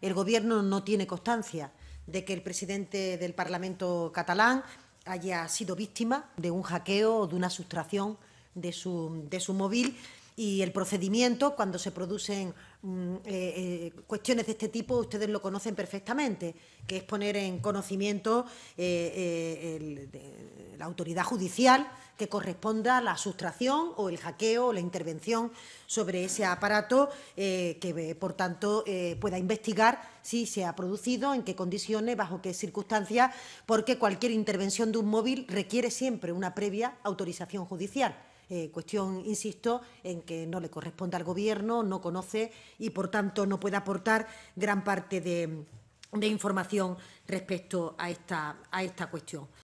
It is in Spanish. El Gobierno no tiene constancia de que el presidente del Parlamento catalán haya sido víctima de un hackeo o de una sustracción de su móvil. Y el procedimiento, cuando se producen cuestiones de este tipo, ustedes lo conocen perfectamente, que es poner en conocimiento la autoridad judicial que corresponda a la sustracción o el hackeo o la intervención sobre ese aparato que, por tanto, pueda investigar si se ha producido, en qué condiciones, bajo qué circunstancias, porque cualquier intervención de un móvil requiere siempre una previa autorización judicial. Cuestión, insisto, en que no le corresponde al Gobierno, no conoce y, por tanto, no puede aportar gran parte de información respecto a esta cuestión.